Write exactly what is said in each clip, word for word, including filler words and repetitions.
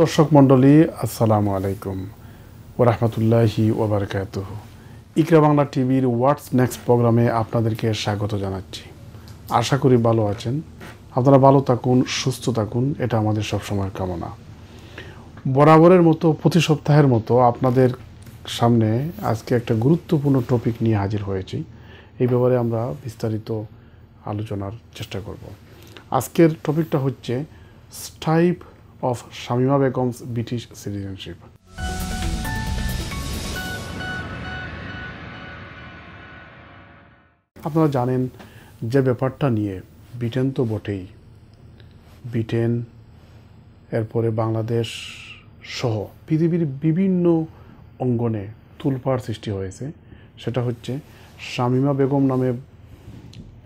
দর্শক মণ্ডলী, আসসালামু আলাইকুম ওয়া রাহমাতুল্লাহি ওয়া বারাকাতুহু। ইকরা বাংলা টিভির হোয়াটস নেক্সট প্রোগ্রামে আপনাদেরকে স্বাগত জানাচ্ছি। আশা করি ভালো আছেন। আপনারা ভালো থাকুন, সুস্থ থাকুন, এটা আমাদের সবসময়ের কামনা। বরাবরের মতো প্রতি সপ্তাহের মতো আপনাদের সামনে আজকে একটা গুরুত্বপূর্ণ টপিক নিয়ে হাজির হয়েছি। এই ব্যাপারে আমরা বিস্তারিত আলোচনার চেষ্টা করব। আজকের টপিকটা হচ্ছে stripe of Shamima Begum's British citizenship. আপনারা জানেন যে ব্যাপারটা নিয়ে ব্রিটেন তো বটেই, ব্রিটেন এরপরে বাংলাদেশ সহ পৃথিবীর বিভিন্ন অঙ্গনে তুলপাড় সৃষ্টি হয়েছে। সেটা হচ্ছে শামীমা বেগম নামে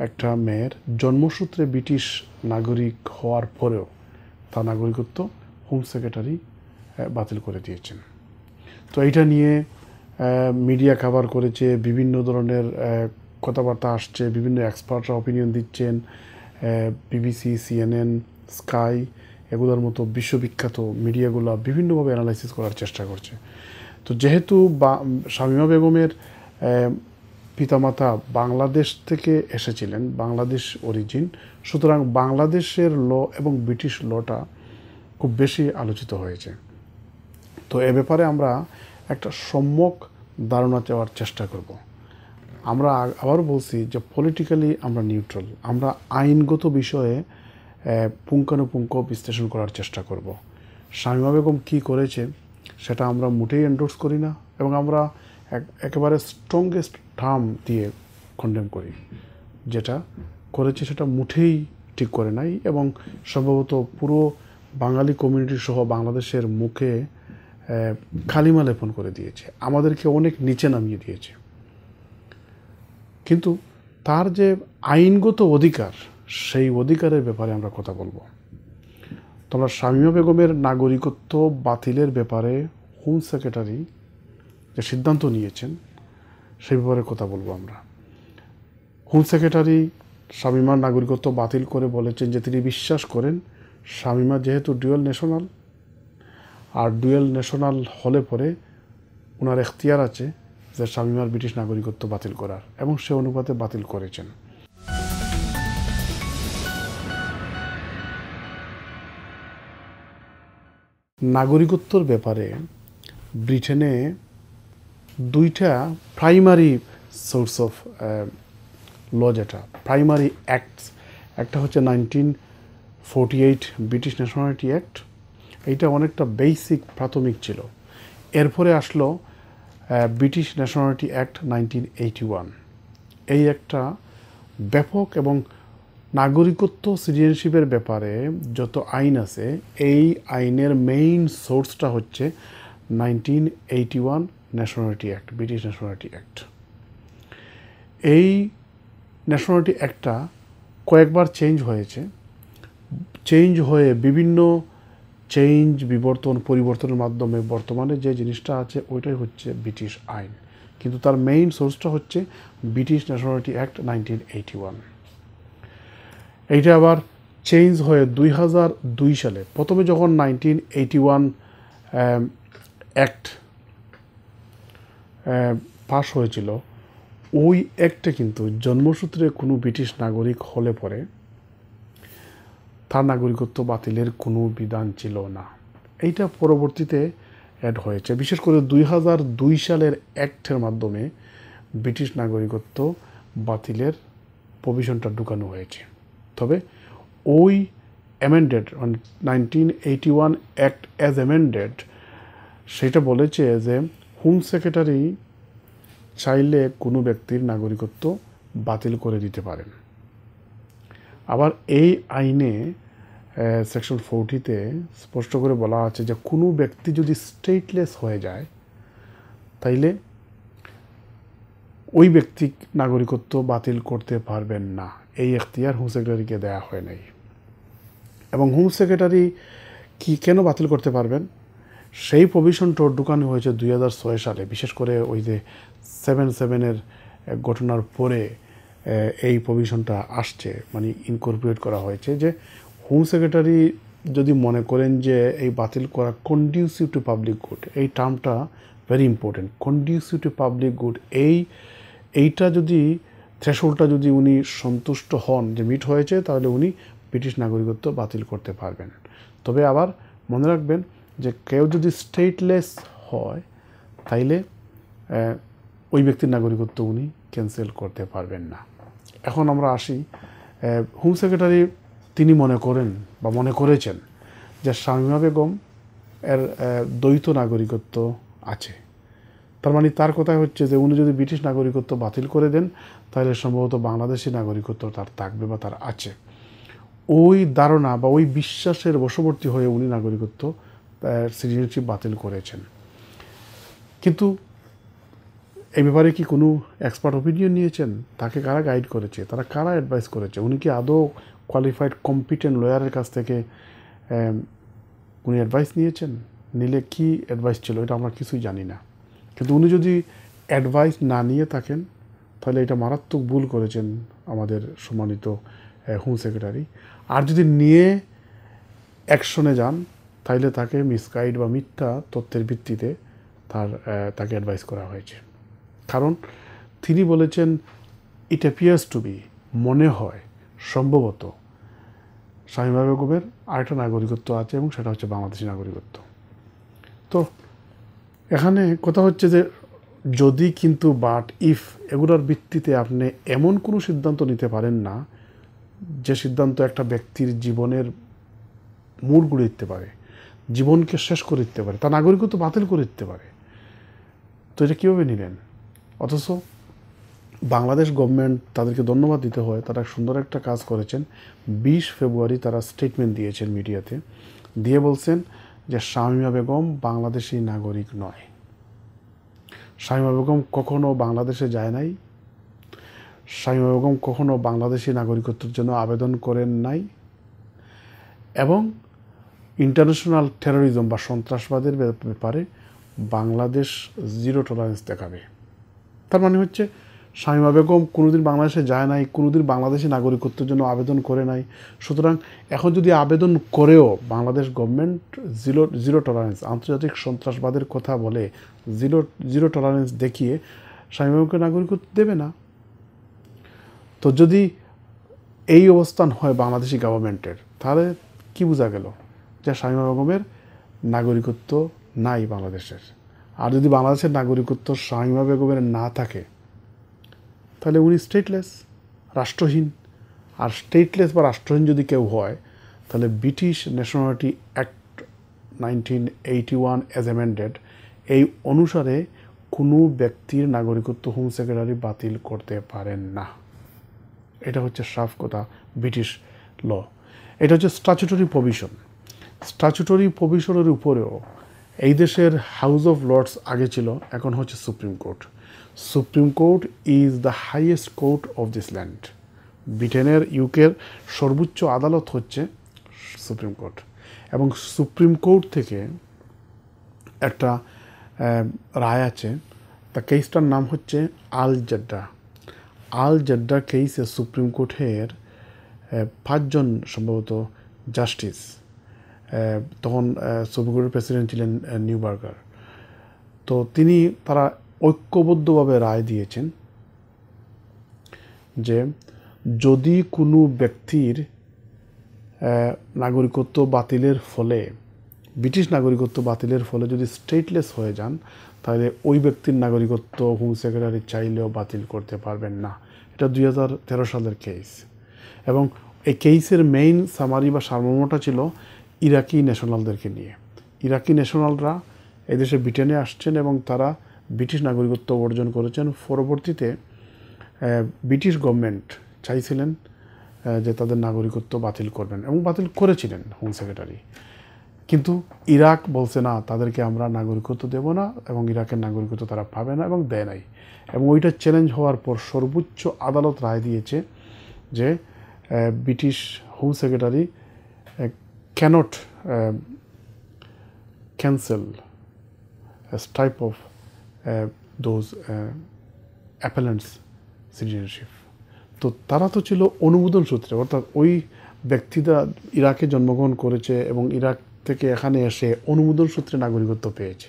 একটা মেয়ের জন্মসূত্রে ব্রিটিশ নাগরিক হওয়ার পরেও তার নাগরিকত্ব হোম সেক্রেটারি বাতিল করে দিয়েছেন। তো এইটা নিয়ে মিডিয়া কভার করেছে, বিভিন্ন ধরনের কথাবার্তা আসছে, বিভিন্ন এক্সপার্টরা অপিনিয়ন দিচ্ছেন। বিবিসি, সিএনএন, স্কাই এগুলোর মতো বিশ্ববিখ্যাত মিডিয়াগুলো বিভিন্নভাবে অ্যানালাইসিস করার চেষ্টা করছে। তো যেহেতু বা শামীমা বেগমের পিতামাতা বাংলাদেশ থেকে এসেছিলেন, বাংলাদেশ অরিজিন, সুতরাং বাংলাদেশের ল এবং ব্রিটিশ লটা খুব বেশি আলোচিত হয়েছে। তো এ ব্যাপারে আমরা একটা সম্যক ধারণা চাওয়ার চেষ্টা করব। আমরা আবার বলছি যে পলিটিক্যালি আমরা নিউট্রাল, আমরা আইনগত বিষয়ে পুঙ্খানুপুঙ্খ বিশ্লেষণ করার চেষ্টা করব। শামীমা বেগম কী করেছে সেটা আমরা মোটেই এন্ডোর্স করি না এবং আমরা একেবারে স্ট্রংগেস্ট টার্ম দিয়ে কন্ডেম করি। যেটা করেছে সেটা মুঠেই ঠিক করে নাই এবং সম্ভবত পুরো বাঙালি কমিউনিটি সহ বাংলাদেশের মুখে কালিমা লেপন করে দিয়েছে, আমাদেরকে অনেক নিচে নামিয়ে দিয়েছে। কিন্তু তার যে আইনগত অধিকার, সেই অধিকারের ব্যাপারে আমরা কথা বলবো। তোমরা শামীমা বেগমের নাগরিকত্ব বাতিলের ব্যাপারে হোম সেক্রেটারি যে সিদ্ধান্ত নিয়েছেন সেই ব্যাপারে কথা বলবো আমরা। হোম সেক্রেটারি শামীমার নাগরিকত্ব বাতিল করে বলেছেন যে তিনি বিশ্বাস করেন শামীমা যেহেতু ডুয়েল ন্যাশনাল, আর ডুয়েল ন্যাশনাল হলে পরে ওনার এখতিয়ার আছে যে শামীমার ব্রিটিশ নাগরিকত্ব বাতিল করার, এবং সে অনুপাতে বাতিল করেছেন। নাগরিকত্বর ব্যাপারে ব্রিটেনে দুইটা প্রাইমারি সোর্স অফ ল, যেটা প্রাইমারি অ্যাক্টস, একটা হচ্ছে nineteen forty eight British nationality act. এইটা অনেকটা বেসিক প্রাথমিক ছিল। এরপরে আসলো British nationality act nineteen eighty one. এই একটা ব্যাপক এবং নাগরিকত্ব সিটিজেনশিপের ব্যাপারে যত আইন আছে এই আইনের মেইন সোর্সটা হচ্ছে nineteen eighty one nationality act, British nationality act. এই ন্যাশনালিটি অ্যাক্টটা কয়েকবার চেঞ্জ হয়েছে, চেঞ্জ হয়ে বিভিন্ন চেঞ্জ বিবর্তন পরিবর্তনের মাধ্যমে বর্তমানে যে জিনিসটা আছে ওইটাই হচ্ছে ব্রিটিশ আইন, কিন্তু তার মেইন সোর্সটা হচ্ছে British nationality act nineteen eighty one. এইটা আবার চেঞ্জ হয়ে দুই হাজার দুই সালে, প্রথমে যখন নাইনটিন এইটি ওয়ান অ্যাক্ট পাশ হয়েছিল, ওই অ্যাক্টে কিন্তু জন্মসূত্রে কোনো ব্রিটিশ নাগরিক হলে পরে তার নাগরিকত্ব বাতিলের কোনো বিধান ছিল না। এইটা পরবর্তীতে অ্যাড হয়েছে, বিশেষ করে দুই হাজার দুই সালের অ্যাক্টের মাধ্যমে ব্রিটিশ নাগরিকত্ব বাতিলের প্রভিশনটা ঢুকানো হয়েছে। তবে ওই amended nineteen eighty one act as amended সেটা বলেছে যে হোম সেক্রেটারি চাইলে কোনো ব্যক্তির নাগরিকত্ব বাতিল করে দিতে পারেন। আবার এই আইনে সেকশন ফোরটিতে স্পষ্ট করে বলা আছে যে কোনো ব্যক্তি যদি স্টেটলেস হয়ে যায় তাইলে ওই ব্যক্তি নাগরিকত্ব বাতিল করতে পারবেন না। এই এখতিয়ার হোম সেক্রেটারিকে দেওয়া হয় নাই। এবং হোম সেক্রেটারি কি কেন বাতিল করতে পারবেন সেই প্রভিশনটা ঢুকানো হয়েছে দুই হাজার ছয় সালে, বিশেষ করে ওই যে সেভেন সেভেনের ঘটনার পরে এই প্রভিশনটা আসছে মানে ইনকর্পোরেট করা হয়েছে যে হোম সেক্রেটারি যদি মনে করেন যে এই বাতিল করা কন্ডিউসিভ টু পাবলিক গুড এই টার্মটা very important conducive to public good এই এইটা যদি থ্রেশহোল্ডটা যদি উনি সন্তুষ্ট হন যে মিট হয়েছে তাহলে উনি ব্রিটিশ নাগরিকত্ব বাতিল করতে পারবেন তবে আবার মনে রাখবেন যে কেউ যদি স্টেটলেস হয় তাইলে ওই ব্যক্তির নাগরিকত্ব উনি ক্যান্সেল করতে পারবেন না এখন আমরা আসি হোম সেক্রেটারি তিনি মনে করেন বা মনে করেছেন যে শামীমা বেগম এর দ্বৈত নাগরিকত্ব আছে তার মানে তার কথা হচ্ছে যে উনি যদি ব্রিটিশ নাগরিকত্ব বাতিল করে দেন তাহলে সম্ভবত বাংলাদেশী নাগরিকত্ব তার থাকবে বা তার আছে ওই ধারণা বা ওই বিশ্বাসের বশবর্তী হয়ে উনি নাগরিকত্ব সিটিজেনশিপ বাতিল করেছেন কিন্তু এই ব্যাপারে কি কোনো এক্সপার্ট অপিনিয়ন নিয়েছেন তাকে কারা গাইড করেছে তারা কারা অ্যাডভাইস করেছে উনি কি আদৌ কোয়ালিফাইড কম্পিটেন্ট লয়ারের কাছ থেকে উনি অ্যাডভাইস নিয়েছেন নিলে কি অ্যাডভাইস ছিল এটা আমরা কিছুই জানি না কিন্তু উনি যদি অ্যাডভাইস না নিয়ে থাকেন তাহলে এটা মারাত্মক ভুল করেছেন আমাদের সম্মানিত হোম সেক্রেটারি আর যদি নিয়ে অ্যাকশনে যান তাহলে তাকে মিসগাইড বা মিথ্যা তথ্যের ভিত্তিতে তার তাকে অ্যাডভাইস করা হয়েছে কারণ তিনি বলেছেন ইট অ্যাপিয়ার্স টু বি মনে হয় সম্ভবত শামীমা বেগমের আরেকটা নাগরিকত্ব আছে এবং সেটা হচ্ছে বাংলাদেশি নাগরিকত্ব তো এখানে কথা হচ্ছে যে যদি কিন্তু বাট ইফ এগুলোর ভিত্তিতে আপনি এমন কোনো সিদ্ধান্ত নিতে পারেন না যে সিদ্ধান্ত একটা ব্যক্তির জীবনের মূল গড়ে দিতে পারে জীবনকে শেষ করে দিতে পারে তার নাগরিকত্ব বাতিল করে দিতে পারে তো এটা কীভাবে নেবেন অথচ বাংলাদেশ গভর্নমেন্ট তাদেরকে ধন্যবাদ দিতে হয় তারা সুন্দর একটা কাজ করেছেন বিশ ফেব্রুয়ারি তারা স্টেটমেন্ট দিয়েছেন মিডিয়াতে দিয়ে বলছেন যে শামীমা বেগম বাংলাদেশি নাগরিক নয় শামীমা বেগম কখনো বাংলাদেশে যায় নাই শামীমা বেগম কখনো বাংলাদেশি নাগরিকত্বের জন্য আবেদন করেন নাই এবং ইন্টারন্যাশনাল টেরোরিজম বা সন্ত্রাসবাদের ব্যাপারে বাংলাদেশ জিরো টলারেন্স দেখাবে তার মানে হচ্ছে শামীমা বেগম কোনোদিন বাংলাদেশে যায় নাই কোনোদিন বাংলাদেশি নাগরিকত্বের জন্য আবেদন করে নাই সুতরাং এখন যদি আবেদন করেও Bangladesh government zero zero tolerance আন্তর্জাতিক সন্ত্রাসবাদের কথা বলে জিরো জিরো টলারেন্স দেখিয়ে শামীমা বেগমকে নাগরিকত্ব দেবে না তো যদি এই অবস্থান হয় বাংলাদেশি গভর্নমেন্টের তাহলে কি বোঝা গেল যে শামীমা বেগমের নাগরিকত্ব নাই বাংলাদেশের আর যদি বাংলাদেশের নাগরিকত্ব শামীমা বেগমের না থাকে তাহলে উনি স্টেটলেস রাষ্ট্রহীন আর স্টেটলেস বা রাষ্ট্রহীন যদি কেউ হয় তাহলে British nationality act nineteen eighty one as amended এই অনুসারে কোনো ব্যক্তির নাগরিকত্ব হোম সেক্রেটারি বাতিল করতে পারেন না এটা হচ্ছে সাফ কথা ব্রিটিশ ল এটা হচ্ছে স্ট্যাচুটরি প্রভিশন স্ট্যাচুটরি প্রভিশনের উপরেও এই দেশের হাউস অফ লর্ডস আগে ছিল এখন হচ্ছে supreme court supreme court is the highest court of this land ব্রিটেনের ইউকের সর্বোচ্চ আদালত হচ্ছে সুপ্রিম কোর্ট এবং সুপ্রিম কোর্ট থেকে একটা রায় আছে তা কেসটার নাম হচ্ছে আল জেড্ডা আল জেড্ডা কেসে সুপ্রিম কোর্টের পাঁচজন সম্ভবত জাস্টিস তখন সুপ্রিম কোর্টের প্রেসিডেন্ট ছিলেন নিউবার্গার তো তিনি তারা ঐক্যবদ্ধভাবে রায় দিয়েছেন যে যদি কোনো ব্যক্তির নাগরিকত্ব বাতিলের ফলে ব্রিটিশ নাগরিকত্ব বাতিলের ফলে যদি স্টেটলেস হয়ে যান তাহলে ওই ব্যক্তির নাগরিকত্ব হোম সেক্রেটারি চাইলেও বাতিল করতে পারবেন না এটা দুই হাজার তেরো সালের কেস এবং এই কেসের মেইন সামারি বা সারমর্মটা ছিল ইরাকি ন্যাশনালদেরকে নিয়ে ইরাকি ন্যাশনালরা এদেশে ব্রিটেনে আসছেন এবং তারা ব্রিটিশ নাগরিকত্ব অর্জন করেছেন পরবর্তীতে ব্রিটিশ গভর্নমেন্ট চাইছিলেন যে তাদের নাগরিকত্ব বাতিল করবেন এবং বাতিল করেছিলেন হোম সেক্রেটারি কিন্তু ইরাক বলছে না তাদেরকে আমরা নাগরিকত্ব দেব না এবং ইরাকের নাগরিকত্ব তারা পাবে না এবং দেয় নাই এবং ওইটা চ্যালেঞ্জ হওয়ার পর সর্বোচ্চ আদালত রায় দিয়েছে যে British home secretary cannot cancel type of those uh, appellants citizenship তো তারা তো ছিল অনুমোদন সূত্রে, অর্থাৎ ওই ব্যক্তিরা ইরাকে জন্মগ্রহণ করেছে এবং ইরাক থেকে এখানে এসে অনুমোদন সূত্রে নাগরিকত্ব পেয়েছে।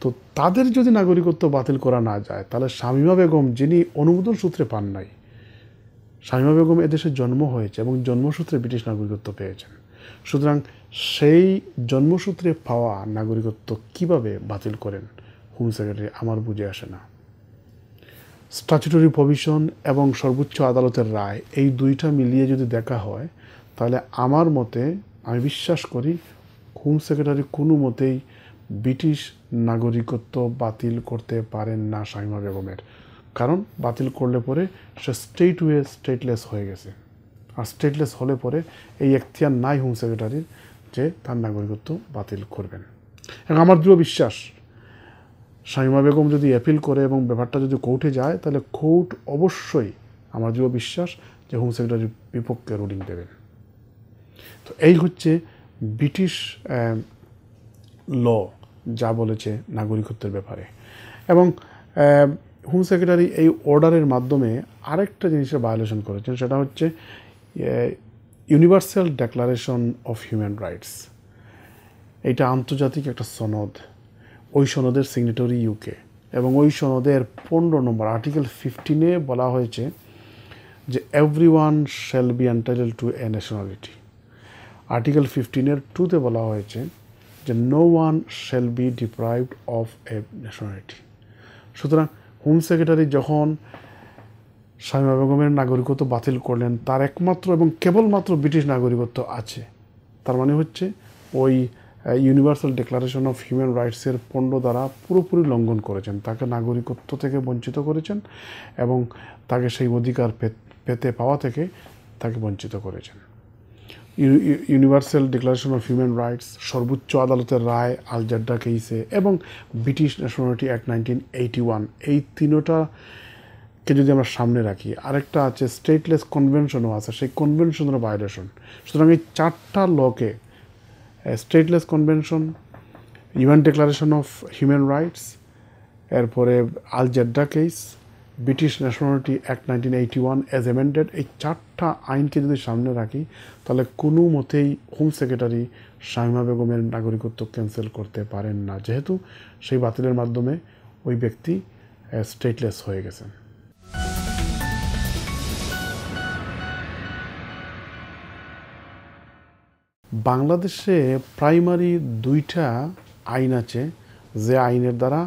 তো তাদের যদি নাগরিকত্ব বাতিল করা না যায়, তাহলে শামীমা বেগম যিনি অনুমোদন সূত্রে পান নাই, শামীমা বেগম এদেশে জন্ম হয়েছে এবং জন্মসূত্রে ব্রিটিশ নাগরিকত্ব পেয়েছেন, সুতরাং সেই জন্মসূত্রে পাওয়া নাগরিকত্ব কিভাবে বাতিল করেন হোম সেক্রেটারি, আমার বুঝে আসে না। স্ট্যাচুটরি প্রভিশন এবং সর্বোচ্চ আদালতের রায়, এই দুইটা মিলিয়ে যদি দেখা হয়, তাহলে আমার মতে, আমি বিশ্বাস করি হোম সেক্রেটারি কোনো মতেই ব্রিটিশ নাগরিকত্ব বাতিল করতে পারেন না শামীমা বেগমের, কারণ বাতিল করলে পরে সে স্টেট ওয়ে স্টেটলেস হয়ে গেছে, আর স্টেটলেস হলে পরে এই এখতিয়ার নাই হোম সেক্রেটারির যে তার নাগরিকত্ব বাতিল করবেন। এবং আমার দৃঢ় বিশ্বাস শামীমা বেগম যদি অ্যাপিল করে এবং ব্যাপারটা যদি কোর্টে যায়, তাহলে কোর্ট অবশ্যই, আমার দৃঢ় বিশ্বাস যে হোম সেক্রেটারির বিপক্ষে রুলিং দেবেন। তো এই হচ্ছে ব্রিটিশ ল যা বলেছে নাগরিকত্বের ব্যাপারে। এবং হোম সেক্রেটারি এই অর্ডারের মাধ্যমে আরেকটা জিনিসের ভায়োলেশন করেছেন, সেটা হচ্ছে universal declaration of human rights. এটা আন্তর্জাতিক একটা সনদ, ওই সনদের সিগনেটরি ইউকে, এবং ওই সনদের পনেরো নম্বর আর্টিকেল ফিফটিনে বলা হয়েছে যে every one shall be entitled to a nationality. Article ফিফটিনের টুতে বলা হয়েছে যে no one shall be deprived of a nationality. সুতরাং হোম সেক্রেটারি যখন শামীমা বেগমের নাগরিকত্ব বাতিল করলেন, তার একমাত্র এবং কেবলমাত্র ব্রিটিশ নাগরিকত্ব আছে, তার মানে হচ্ছে ওই ইউনিভার্সাল ডিক্লারেশন অফ হিউম্যান রাইটসের পণ্য দ্বারা পুরোপুরি লঙ্ঘন করেছেন, তাকে নাগরিকত্ব থেকে বঞ্চিত করেছেন এবং তাকে সেই অধিকার পেতে পাওয়া থেকে তাকে বঞ্চিত করেছেন। Universal declaration of human rights, সর্বোচ্চ আদালতের রায় আল-জেদ্দা কেসে এবং British nationality act nineteen eighty one, এই তিনোটাকে যদি আমরা সামনে রাখি, আরেকটা আছে স্টেটলেস কনভেনশনও আছে, সেই কনভেনশনের ভায়োলেশন। সুতরাং এই চারটা লকে, stateless convention, UN declaration of human rights, এরপরে Al-Jedda case, British nationality act nineteen eighty one as amended, এই চারটা আইনকে যদি সামনে রাখি, তাহলে কোনো মতেই হোম সেক্রেটারি শামীমা বেগমের নাগরিকত্ব ক্যান্সেল করতে পারেন না, যেহেতু সেই বাতিলের মাধ্যমে ওই ব্যক্তি স্টেটলেস হয়ে গেছেন। বাংলাদেশে প্রাইমারি দুইটা আইন আছে যে আইনের দ্বারা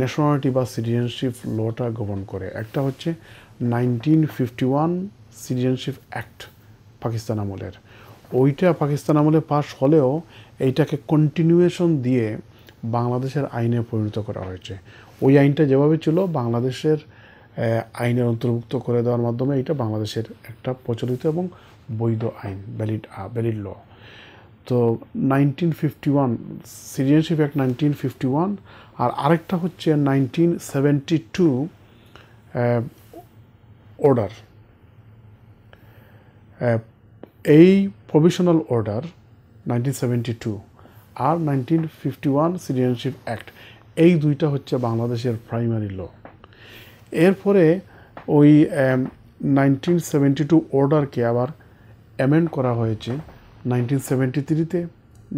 ন্যাশনালিটি বা সিটিজেনশিপ লটা গভর্ন করে। একটা হচ্ছে nineteen fifty one citizenship act, Pakistan আমলের। ওইটা পাকিস্তান আমলে পাশ হলেও এইটাকে কন্টিনিউয়েশন দিয়ে বাংলাদেশের আইনে পরিণত করা হয়েছে। ওই আইনটা যেভাবে ছিল বাংলাদেশের আইনের অন্তর্ভুক্ত করে দেওয়ার মাধ্যমে এটা বাংলাদেশের একটা প্রচলিত এবং বৈধ আইন, ভ্যালিড ভ্যালিড ল। তো nineteen fifty one citizenship act nineteen fifty one, আর আরেকটা হচ্ছে নাইনটিন সেভেন্টি টু অর্ডার। এই provisional order nineteen seventy two আর nineteen fifty one citizenship act, এই দুইটা হচ্ছে বাংলাদেশের প্রাইমারি ল। এরপরে ওই নাইনটিন সেভেন্টি টু অর্ডারকে আবার অ্যামেন্ড করা হয়েছে নাইনটিন সেভেন্টি থ্রিতে,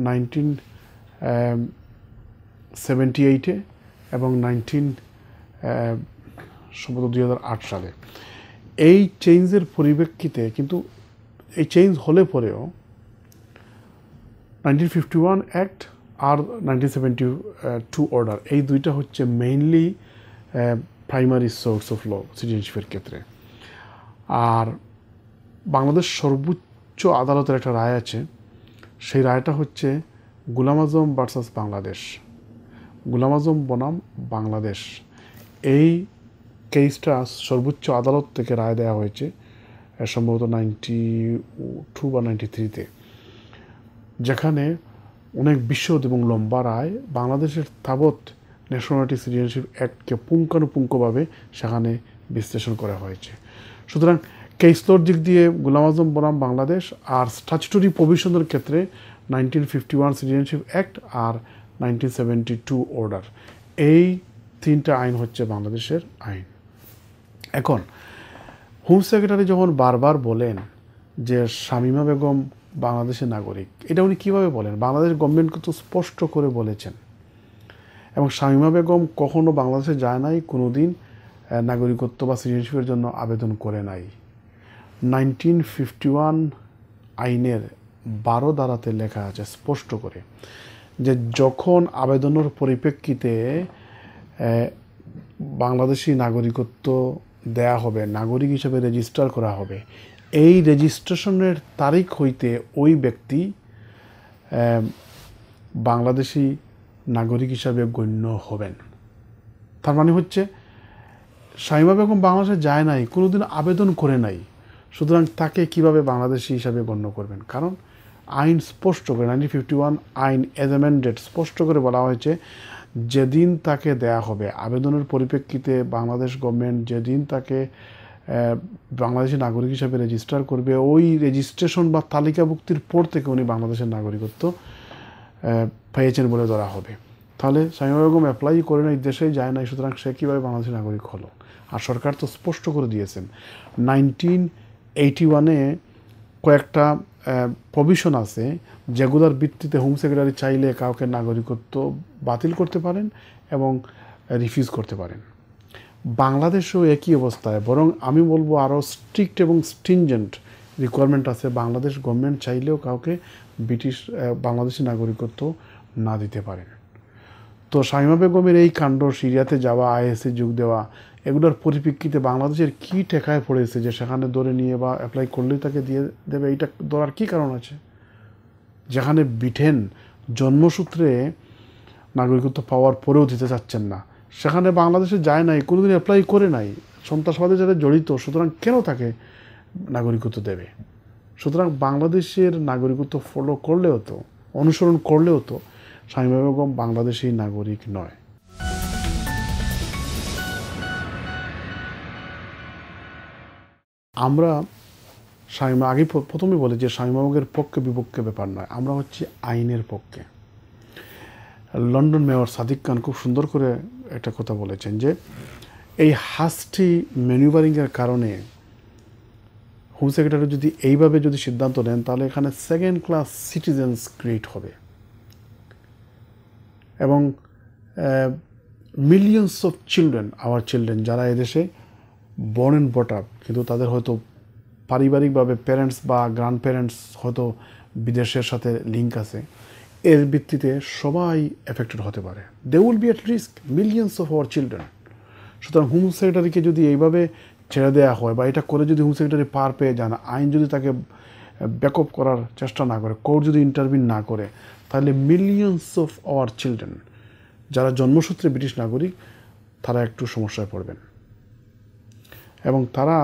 নাইনটিন সেভেন্টি এইটে এবং নাইনটিন সম্ভবত দুই হাজার আট সালে। এই চেঞ্জের পরিপ্রেক্ষিতে, কিন্তু এই চেঞ্জ হলে পরেও নাইনটিন ফিফটি ওয়ান অ্যাক্ট আর নাইনটিন সেভেন্টি টু অর্ডার, এই দুইটা হচ্ছে mainly primary source of law সিটিজেনশিপের ক্ষেত্রে। আর বাংলাদেশ সর্বোচ্চ উচ্চ আদালতের একটা রায় আছে, সেই রায়টা হচ্ছে গুলাম আজম ভার্সাস বাংলাদেশ, গুলাম আজম বনাম বাংলাদেশ। এই কেসটা সর্বোচ্চ আদালত থেকে রায় দেওয়া হয়েছে সম্ভবত নাইনটি টু বা নাইনটি থ্রিতে, যেখানে অনেক বিশদ এবং লম্বা রায় বাংলাদেশের তাবৎ ন্যাশনালিটি সিটিজেনশিপ অ্যাক্টকে পুঙ্খানুপুঙ্খভাবে সেখানে বিশ্লেষণ করা হয়েছে। সুতরাং কেসলোর দিক দিয়ে গুলাম আজম বনাম বাংলাদেশ, আর স্ট্যাচুটরি প্রভিশনের ক্ষেত্রে nineteen fifty one citizenship act আর নাইনটিন সেভেন্টি টু অর্ডার, এই তিনটা আইন হচ্ছে বাংলাদেশের আইন। এখন হোম সেক্রেটারি যখন বারবার বলেন যে শামীমা বেগম বাংলাদেশের নাগরিক, এটা উনি কীভাবে বলেন? বাংলাদেশ গভর্নমেন্ট কিন্তু স্পষ্ট করে বলেছেন, এবং শামীমা বেগম কখনও বাংলাদেশে যায় নাই, কোনো দিন নাগরিকত্ব বা সিটিজেনশিপের জন্য আবেদন করে নাই। নাইনটিন ফিফটি ওয়ান আইনের বারো ধারাতে লেখা আছে স্পষ্ট করে যে যখন আবেদনের পরিপ্রেক্ষিতে বাংলাদেশি নাগরিকত্ব দেয়া হবে, নাগরিক হিসেবে রেজিস্টার করা হবে, এই রেজিস্ট্রেশনের তারিখ হইতে ওই ব্যক্তি বাংলাদেশি নাগরিক হিসাবে গণ্য হবেন। তার মানে হচ্ছে শামীমা বেগম বাংলাদেশে যায় নাই, কোনোদিন আবেদন করে নাই, সুতরাং তাকে কিভাবে বাংলাদেশি হিসাবে গণ্য করবেন? কারণ আইন স্পষ্ট করে নাইনটিন ফিফটি ওয়ান আইন অ্যাজ অ্যামেন্ডেড স্পষ্ট করে বলা হয়েছে যেদিন তাকে দেয়া হবে আবেদনের পরিপ্রেক্ষিতে বাংলাদেশ গভর্নমেন্ট যেদিন তাকে বাংলাদেশি নাগরিক হিসাবে রেজিস্টার করবে, ওই রেজিস্ট্রেশন বা তালিকাভুক্তির পর থেকে উনি বাংলাদেশের নাগরিকত্ব পেয়েছেন বলে ধরা হবে। তাহলে শামীমা বেগম অ্যাপ্লাই করে নাই, দেশেই যায় নাই, সুতরাং সে কীভাবে বাংলাদেশি নাগরিক হলো? আর সরকার তো স্পষ্ট করে দিয়েছেন। নাইনটিন এইটি ওয়ানে কয়েকটা প্রভিশন আছে যেগুলোর ভিত্তিতে হোম সেক্রেটারি চাইলে কাউকে নাগরিকত্ব বাতিল করতে পারেন এবং রিফিউজ করতে পারেন। বাংলাদেশেও একই অবস্থায়, বরং আমি বলবো আরও স্ট্রিক্ট এবং স্ট্রিঞ্জেন্ট রিকোয়ারমেন্ট আছে। বাংলাদেশ গভর্নমেন্ট চাইলেও কাউকে ব্রিটিশ বাংলাদেশি নাগরিকত্ব না দিতে পারেন। তো শামীমা বেগমের এই কাণ্ড, সিরিয়াতে যাওয়া, আইএসে যোগ দেওয়া, এগুলোর পরিপ্রেক্ষিতে বাংলাদেশের কী ঠেকায় পড়েছে যে সেখানে ধরে নিয়ে বা অ্যাপ্লাই করলেই তাকে দিয়ে দেবে? এইটা ধরার কী কারণ আছে? যেখানে ব্রিটেন জন্মসূত্রে নাগরিকত্ব পাওয়ার পরেও দিতে চাচ্ছেন না, সেখানে বাংলাদেশে যায় নাই, কোনোদিন অ্যাপ্লাই করে নাই, সন্ত্রাসবাদে যারা জড়িত, সুতরাং কেন তাকে নাগরিকত্ব দেবে? সুতরাং বাংলাদেশের নাগরিকত্ব ফলো করলেও তো, অনুসরণ করলেও তো শামীমা বেগম বাংলাদেশি নাগরিক নয়। আমরা শামীমা আগে প্রথমে বলে যে শামীমা বেগমের পক্ষে বিপক্ষে ব্যাপার নয়, আমরা হচ্ছে আইনের পক্ষে। লন্ডন মেয়র সাদিক খান খুব সুন্দর করে একটা কথা বলেছেন যে এই হাস্টি ম্যানুভারিংয়ের কারণে হোম সেক্রেটারি যদি এইভাবে যদি সিদ্ধান্ত নেন তাহলে এখানে সেকেন্ড ক্লাস সিটিজেন্স ক্রিয়েট হবে এবং millions of children, our children, যারা এদেশে বর্ন অ্যান্ড ব্রট আপ, কিন্তু তাদের হয়তো পারিবারিকভাবে প্যারেন্টস বা গ্র্যান্ড প্যারেন্টস হয়তো বিদেশের সাথে লিঙ্ক আছে, এর ভিত্তিতে সবাই এফেক্টেড হতে পারে। They will be at risk, millions of our children. সুতরাং হোম সেক্রেটারিকে যদি এইভাবে ছেড়ে দেওয়া হয় বা এটা করে যদি হোম সেক্রেটারি পার পেয়ে যান, আইন যদি তাকে ব্যাক আপ করার চেষ্টা না করে, কোর্ট যদি ইন্টারভিউ না করে, তাহলে মিলিয়ন্স অফ আওয়ার চিলড্রেন যারা জন্মসূত্রে ব্রিটিশ নাগরিক তারা একটু সমস্যায় পড়বেন এবং তারা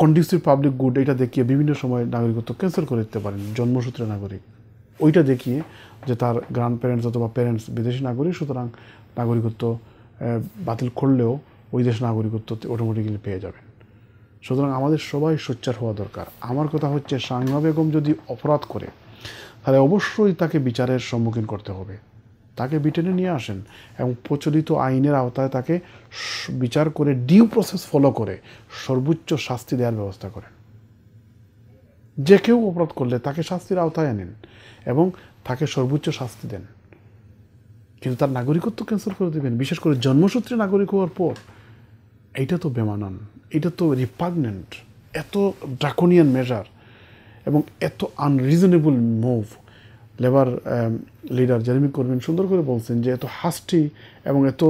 কন্ডিউসিভ পাবলিক গুড এটা দেখিয়ে বিভিন্ন সময় নাগরিকত্ব ক্যান্সেল করে দিতে পারেন। জন্মসূত্রে নাগরিক ওইটা দেখিয়ে যে তার গ্র্যান্ড প্যারেন্টস অথবা প্যারেন্টস বিদেশি নাগরিক, সুতরাং নাগরিকত্ব বাতিল করলেও ওই দেশ নাগরিকত্ব অটোমেটিক্যালি পেয়ে যাবেন। সুতরাং আমাদের সবাই সোচ্চার হওয়া দরকার। আমার কথা হচ্ছে শামীমা বেগম যদি অপরাধ করে তাহলে অবশ্যই তাকে বিচারের সম্মুখীন করতে হবে। তাকে ব্রিটেনে নিয়ে আসেন এবং প্রচলিত আইনের আওতায় তাকে বিচার করে ডিউ প্রসেস ফলো করে সর্বোচ্চ শাস্তি দেওয়ার ব্যবস্থা করেন। যে কেউ অপরাধ করলে তাকে শাস্তির আওতায় আনেন এবং তাকে সর্বোচ্চ শাস্তি দেন, কিন্তু তার নাগরিকত্ব ক্যান্সেল করে দেবেন, বিশেষ করে জন্মসূত্রে নাগরিক হওয়ার পর। এইটা তো বেমানান, এটা তো রিপাগনেন্ট, এত ড্রাকোনিয়ান মেজার এবং এত unreasonable move. Labour leader Jeremy Corbyn সুন্দর করে বলছেন যে এত হাস্টি এবং এত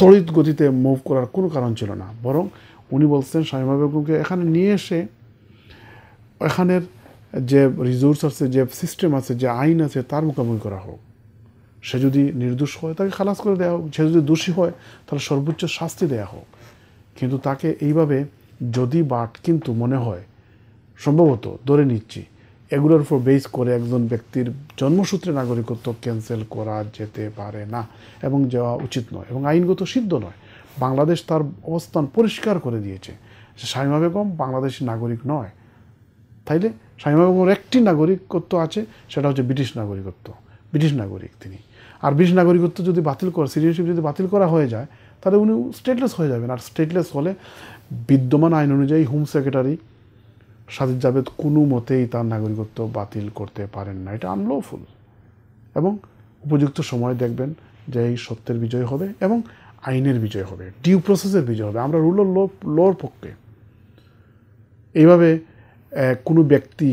তড়িৎ গতিতে মুভ করার কোনো কারণ ছিল না, বরং উনি বলছেন শামীমা বেগমকে এখানে নিয়ে এসে এখানের যে রিসোর্স আছে, যে সিস্টেম আছে, যে আইন আছে তার মোকাবিলা করা হোক। সে যদি নির্দোষ হয় তাকে খালাস করে দেওয়া হোক, সে যদি দোষী হয় তাহলে সর্বোচ্চ শাস্তি দেওয়া হোক, কিন্তু তাকে এইভাবে যদি বাট কিন্তু মনে হয় সম্ভবত ধরে নিচ্ছি এগুলোর উপর বেস করে একজন ব্যক্তির জন্মসূত্রে নাগরিকত্ব ক্যান্সেল করা যেতে পারে না এবং যাওয়া উচিত নয় এবং আইনগত সিদ্ধ নয়। বাংলাদেশ তার অবস্থান পরিষ্কার করে দিয়েছে, শামীমা বেগম বাংলাদেশি নাগরিক নয়। তাইলে শামীমা বেগমের একটি নাগরিকত্ব আছে, সেটা হচ্ছে ব্রিটিশ নাগরিকত্ব, ব্রিটিশ নাগরিক তিনি। আর ব্রিটিশ নাগরিকত্ব যদি বাতিল করা, সিটিজেনশিপ যদি বাতিল করা হয়ে যায় তাহলে উনি স্টেটলেস হয়ে যাবেন। আর স্টেটলেস হলে বিদ্যমান আইন অনুযায়ী হোম সেক্রেটারি সাদিক জাভেদ কোনো মতেই তার নাগরিকত্ব বাতিল করতে পারেন না, এটা আনলফুল। এবং উপযুক্ত সময় দেখবেন যে এই সত্যের বিজয় হবে এবং আইনের বিজয় হবে, ডিউ প্রসেসের বিজয় হবে। আমরা রুল অফ ল লর পক্ষে। এইভাবে কোনো ব্যক্তি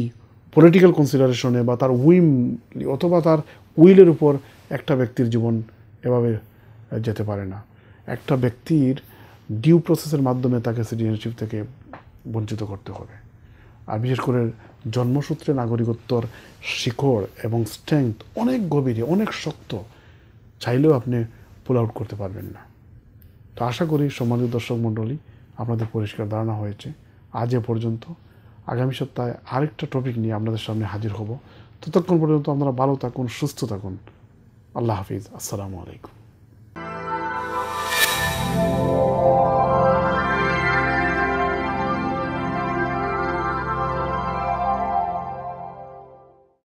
পলিটিক্যাল কনসিডারেশনে বা তার উইম অথবা তার উইলের উপর একটা ব্যক্তির জীবন এভাবে যেতে পারে না। একটা ব্যক্তির ডিউ প্রসেসের মাধ্যমে তাকে সিটিজেনশিপ থেকে বঞ্চিত করতে হবে। আর বিশেষ করে জন্মসূত্রে নাগরিকত্বর শিকড় এবং স্ট্রেংথ অনেক গভীরে, অনেক শক্ত, চাইলেও আপনি পুল আউট করতে পারবেন না। তো আশা করি সম্মানিত দর্শক মণ্ডলী আপনাদের পরিষ্কার ধারণা হয়েছে। আজ এ পর্যন্ত, আগামী সপ্তাহে আরেকটা টপিক নিয়ে আপনাদের সামনে হাজির হব। ততক্ষণ পর্যন্ত আপনারা ভালো থাকুন, সুস্থ থাকুন। আল্লাহ হাফিজ, আসসালামু আলাইকুম।